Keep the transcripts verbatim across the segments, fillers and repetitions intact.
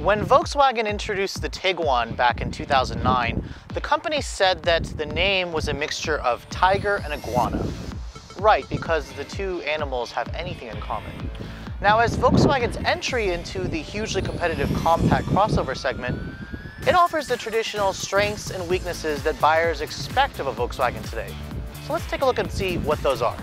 When Volkswagen introduced the Tiguan back in two thousand nine, the company said that the name was a mixture of tiger and iguana. Right, because the two animals have anything in common. Now, as Volkswagen's entry into the hugely competitive compact crossover segment, it offers the traditional strengths and weaknesses that buyers expect of a Volkswagen today. So let's take a look and see what those are.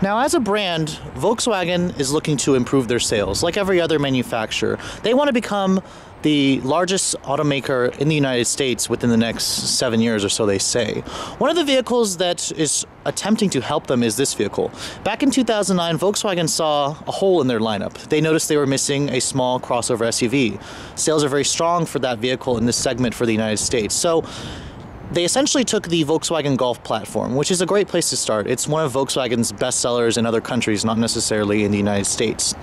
Now, as a brand, Volkswagen is looking to improve their sales, like every other manufacturer. They want to become the largest automaker in the United States within the next seven years or so, they say. One of the vehicles that is attempting to help them is this vehicle. Back in two thousand nine, Volkswagen saw a hole in their lineup. They noticed they were missing a small crossover S U V. Sales are very strong for that vehicle in this segment for the United States. So they essentially took the Volkswagen Golf platform, which is a great place to start. It's one of Volkswagen's best sellers in other countries, not necessarily in the United States.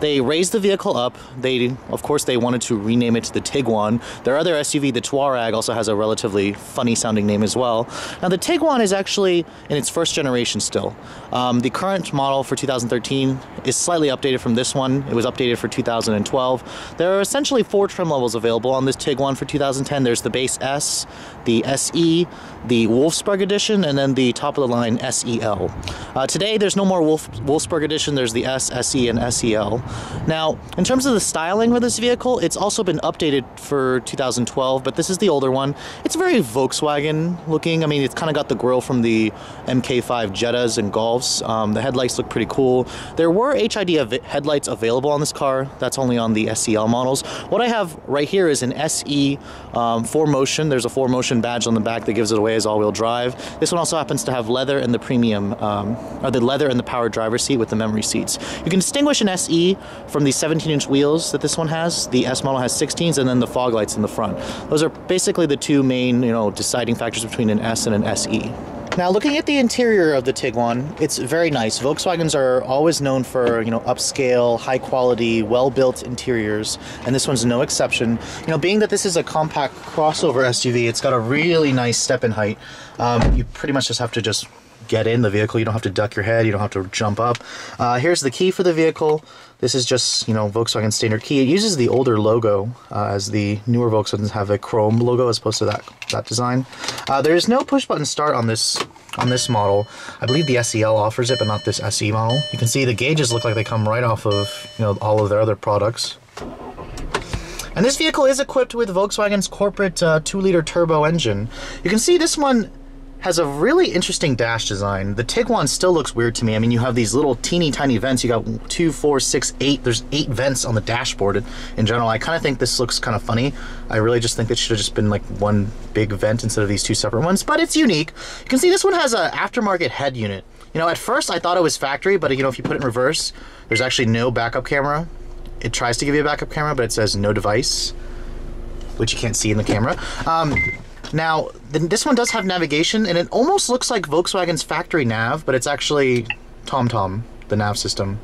They raised the vehicle up. They, of course, they wanted to rename it to the Tiguan. Their other S U V, the Touareg, also has a relatively funny sounding name as well. Now, the Tiguan is actually in its first generation still. Um, the current model for two thousand thirteen is slightly updated from this one. It was updated for two thousand twelve. There are essentially four trim levels available on this Tiguan for two thousand ten. There's the base S, the S E, the Wolfsburg edition, and then the top of the line S E L. Uh, today there's no more Wolf Wolfsburg edition, there's the S, S E, and S E L. Now, in terms of the styling for this vehicle, it's also been updated for two thousand twelve, but this is the older one. It's very Volkswagen looking. I mean, it's kind of got the grill from the M K five Jettas and Golfs. Um, the headlights look pretty cool. There were H I D av headlights available on this car. That's only on the S E L models. What I have right here is an S E um, four motion. There's a four motion badge on the back that gives it away as all-wheel drive. This one also happens to have leather and the premium, um, or the leather and the power driver seat with the memory seats. You can distinguish an S E from the seventeen inch wheels that this one has. The S model has sixteens, and then the fog lights in the front. Those are basically the two main, you know, deciding factors between an S and an S E. Now, looking at the interior of the Tiguan, it's very nice. Volkswagens are always known for, you know, upscale, high-quality, well-built interiors, and this one's no exception. You know, being that this is a compact crossover S U V, it's got a really nice step in height. Um, you pretty much just have to just get in the vehicle. You don't have to duck your head. You don't have to jump up. Uh, here's the key for the vehicle. This is just, you know, Volkswagen standard key. It uses the older logo, uh, as the newer Volkswagens have a chrome logo as opposed to that that design. Uh, there is no push button start on this on this model. I believe the S E L offers it, but not this S E model. You can see the gauges look like they come right off of, you know, all of their other products. And this vehicle is equipped with Volkswagen's corporate uh, two liter turbo engine. You can see this one has a really interesting dash design. The Tiguan still looks weird to me. I mean, you have these little teeny tiny vents. You got two, four, six, eight. There's eight vents on the dashboard in general. I kind of think this looks kind of funny. I really just think this should have just been like one big vent instead of these two separate ones, but it's unique. You can see this one has an aftermarket head unit. You know, at first I thought it was factory, but you know, if you put it in reverse, there's actually no backup camera. It tries to give you a backup camera, but it says no device, which you can't see in the camera. Um, Now, this one does have navigation, and it almost looks like Volkswagen's factory nav, but it's actually TomTom, the nav system.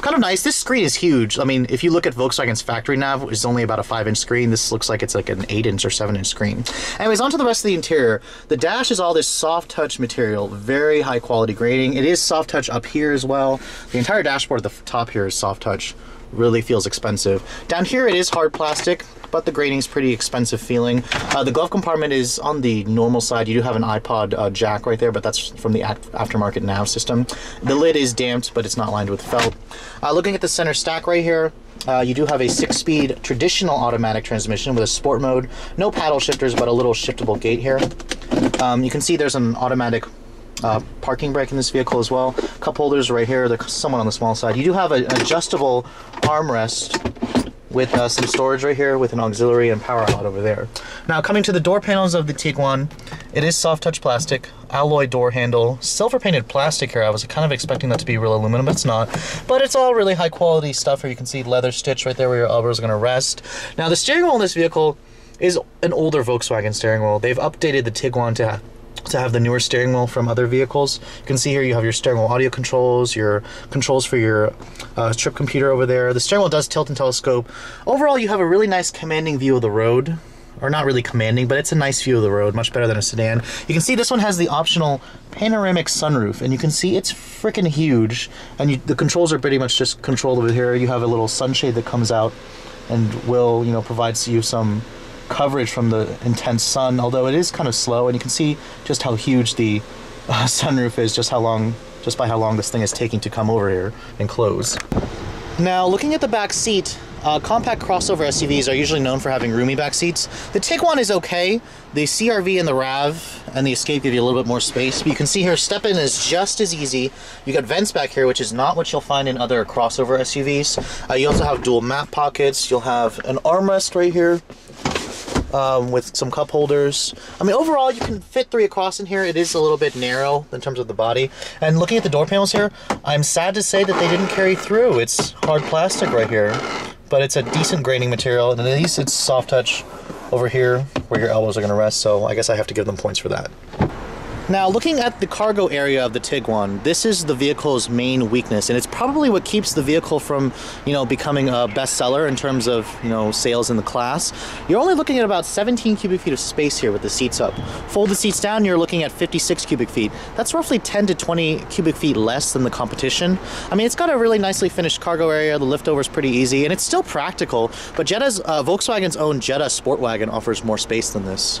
Kind of nice. This screen is huge. I mean, if you look at Volkswagen's factory nav, it's only about a five inch screen. This looks like it's like an eight inch or seven inch screen. Anyways, onto the rest of the interior. The dash is all this soft touch material, very high quality grading. It is soft touch up here as well. The entire dashboard at the top here is soft touch. Really feels expensive. Down here it is hard plastic, but the grating's pretty expensive feeling. Uh, the glove compartment is on the normal side. You do have an iPod uh, jack right there, but that's from the aftermarket nav system. The lid is damped, but it's not lined with felt. Uh, looking at the center stack right here, uh, you do have a six speed traditional automatic transmission with a sport mode. No paddle shifters, but a little shiftable gate here. Um, you can see there's an automatic Uh, parking brake in this vehicle as well. Cup holders right here, they're somewhat on the small side. You do have an adjustable armrest with uh, some storage right here with an auxiliary and power outlet over there. Now, coming to the door panels of the Tiguan, it is soft touch plastic, alloy door handle, silver painted plastic here. I was kind of expecting that to be real aluminum, but it's not. But it's all really high quality stuff here. You can see leather stitch right there where your elbows are going to rest. Now, the steering wheel in this vehicle is an older Volkswagen steering wheel. They've updated the Tiguan to to have the newer steering wheel from other vehicles. You can see here you have your steering wheel audio controls, your controls for your uh, trip computer over there. The steering wheel does tilt and telescope. Overall, you have a really nice commanding view of the road. Or not really commanding, but it's a nice view of the road, much better than a sedan. You can see this one has the optional panoramic sunroof, and you can see it's freaking huge. And you, the controls are pretty much just controlled over here. You have a little sunshade that comes out and will, you know, provides you some coverage from the intense sun, although it is kind of slow, and you can see just how huge the uh, sunroof is, just how long, just by how long this thing is taking to come over here and close. Now, looking at the back seat, uh, compact crossover S U Vs are usually known for having roomy back seats. The Tiguan is okay. The C R V and the RAV and the Escape give you a little bit more space, but you can see here step in is just as easy. You got vents back here, which is not what you'll find in other crossover S U Vs. Uh, you also have dual map pockets. You'll have an armrest right here. Um, with some cup holders. I mean, overall, you can fit three across in here. It is a little bit narrow in terms of the body. And looking at the door panels here, I'm sad to say that they didn't carry through. It's hard plastic right here, but it's a decent graining material, and at least it's soft touch over here where your elbows are gonna rest, so I guess I have to give them points for that. Now, looking at the cargo area of the Tiguan, this is the vehicle's main weakness, and it's probably what keeps the vehicle from, you know, becoming a bestseller in terms of, you know, sales in the class. You're only looking at about seventeen cubic feet of space here with the seats up. Fold the seats down, you're looking at fifty-six cubic feet. That's roughly ten to twenty cubic feet less than the competition. I mean, it's got a really nicely finished cargo area. The liftover's pretty easy, and it's still practical, but Jetta's, uh, Volkswagen's own Jetta Sportwagon offers more space than this.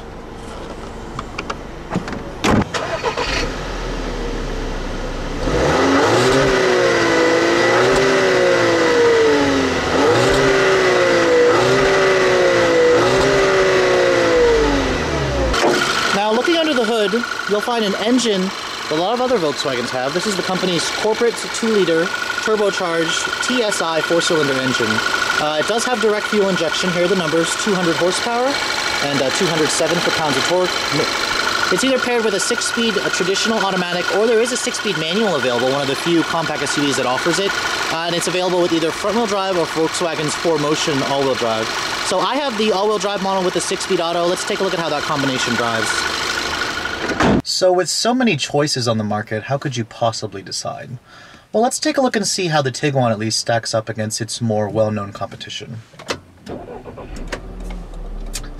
You'll find an engine that a lot of other Volkswagens have. This is the company's corporate two liter turbocharged T S I four cylinder engine. Uh, it does have direct fuel injection. Here are the numbers, two hundred horsepower and uh, two hundred seven foot-pounds of torque. It's either paired with a six-speed a traditional automatic, or there is a six-speed manual available, one of the few compact S U Vs that offers it. Uh, and it's available with either front-wheel drive or Volkswagen's four motion all-wheel drive. So I have the all-wheel drive model with the six-speed auto. Let's take a look at how that combination drives. So with so many choices on the market, how could you possibly decide? Well, let's take a look and see how the Tiguan at least stacks up against its more well-known competition. And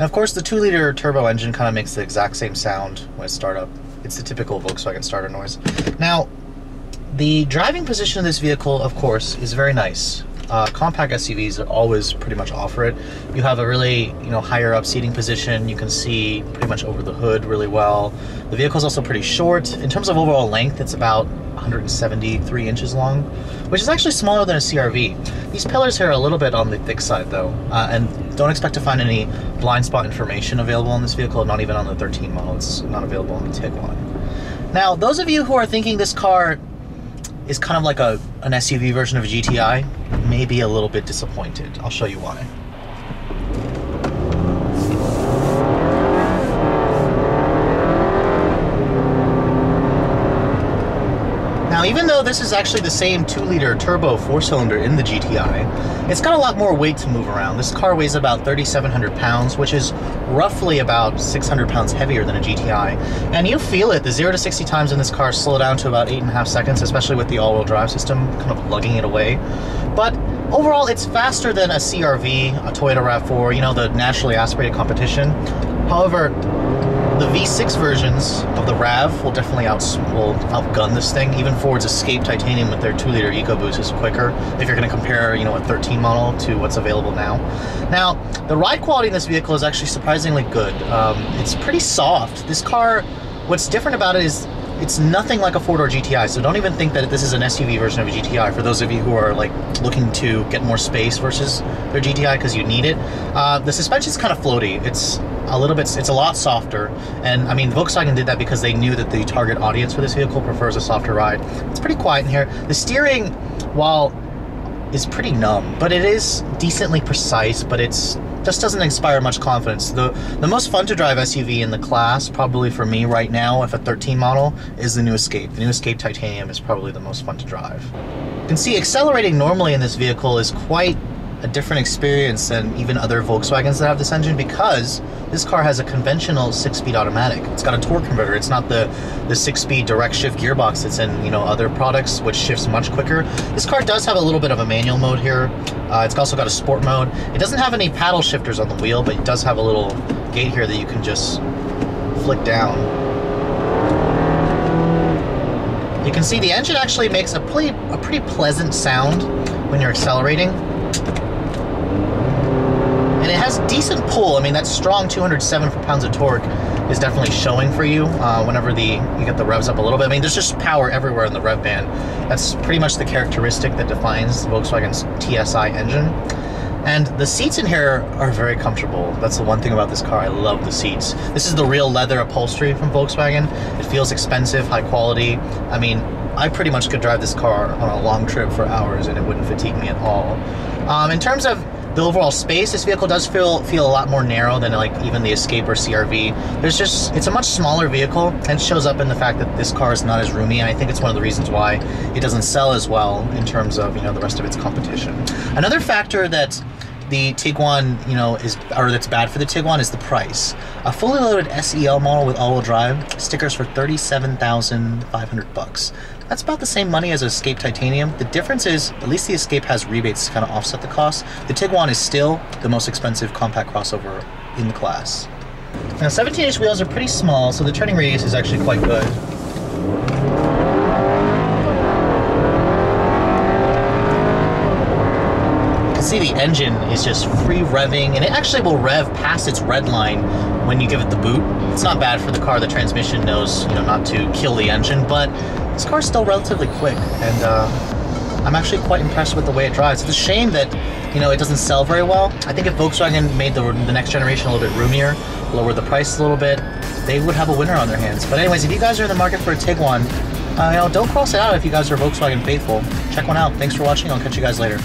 of course, the two liter turbo engine kind of makes the exact same sound when it's startup. It's the typical Volkswagen starter noise. Now, the driving position of this vehicle, of course, is very nice. Uh, compact S U Vs always pretty much offer it. You have a really, you know, higher up seating position. You can see pretty much over the hood really well. The vehicle is also pretty short. In terms of overall length, it's about one hundred seventy-three inches long, which is actually smaller than a C R-V. These pillars here are a little bit on the thick side though, uh, and don't expect to find any blind spot information available on this vehicle, not even on the thirteen model. It's not available on the Tiguan. Now, those of you who are thinking this car is kind of like a, an S U V version of a G T I, may be a little bit disappointed. I'll show you why. Now, even though this is actually the same two liter turbo four cylinder in the G T I, it's got a lot more weight to move around. This car weighs about thirty-seven hundred pounds, which is roughly about six hundred pounds heavier than a G T I. And you feel it. The zero to sixty times in this car slow down to about eight and a half seconds, especially with the all-wheel drive system kind of lugging it away. But overall, it's faster than a C R-V, a Toyota RAV four, you know, the naturally aspirated competition. However, the V six versions of the RAV will definitely out, will outgun this thing. Even Ford's Escape Titanium with their two liter EcoBoost is quicker if you're going to compare, you know, a thirteen model to what's available now. Now, the ride quality in this vehicle is actually surprisingly good. Um, it's pretty soft. This car, what's different about it is it's nothing like a four-door G T I, so don't even think that this is an S U V version of a G T I for those of you who are like looking to get more space versus their G T I because you need it. Uh, the suspension's kind of floaty. It's a little bit, it's a lot softer, and I mean, Volkswagen did that because they knew that the target audience for this vehicle prefers a softer ride. It's pretty quiet in here. The steering, while is pretty numb, but it is decently precise, but it's just doesn't inspire much confidence. The the most fun to drive S U V in the class, probably for me right now, if a thirteen model, is the new Escape. The new Escape Titanium is probably the most fun to drive. You can see accelerating normally in this vehicle is quite a different experience than even other Volkswagens that have this engine, because This car has a conventional six-speed automatic. It's got a torque converter. It's not the the six-speed direct shift gearbox that's in, you know, other products, which shifts much quicker. This car does have a little bit of a manual mode here. Uh, it's also got a sport mode. It doesn't have any paddle shifters on the wheel, but it does have a little gate here that you can just flick down. You can see the engine actually makes a pretty, a pretty pleasant sound when you're accelerating. And it has decent pull. I mean, that strong two hundred seven foot-pounds of torque is definitely showing for you uh, whenever the you get the revs up a little bit. I mean, there's just power everywhere in the rev band. That's pretty much the characteristic that defines Volkswagen's T S I engine. And the seats in here are very comfortable. That's the one thing about this car. I love the seats. This is the real leather upholstery from Volkswagen. It feels expensive, high quality. I mean, I pretty much could drive this car on a long trip for hours and it wouldn't fatigue me at all. Um, in terms of the overall space, this vehicle does feel feel a lot more narrow than like even the Escape or C R V. There's just, it's a much smaller vehicle, and it shows up in the fact that this car is not as roomy, and I think it's one of the reasons why it doesn't sell as well in terms of, you know, the rest of its competition. Another factor that the Tiguan, you know, is, or that's bad for the Tiguan is the price. A fully loaded S E L model with all-wheel drive stickers for thirty-seven thousand five hundred bucks. That's about the same money as an Escape Titanium. The difference is, at least the Escape has rebates to kind of offset the cost. The Tiguan is still the most expensive compact crossover in the class. Now, seventeen inch wheels are pretty small, so the turning radius is actually quite good. See, the engine is just free revving, and it actually will rev past its red line when you give it the boot. It's not bad for the car. The transmission knows, you know, not to kill the engine, but this car's still relatively quick, and uh, I'm actually quite impressed with the way it drives. It's a shame that, you know, it doesn't sell very well. I think if Volkswagen made the, the next generation a little bit roomier, lower the price a little bit, they would have a winner on their hands. But anyways, if you guys are in the market for a Tiguan, uh, you know, don't cross it out if you guys are Volkswagen faithful. Check one out. Thanks for watching. I'll catch you guys later.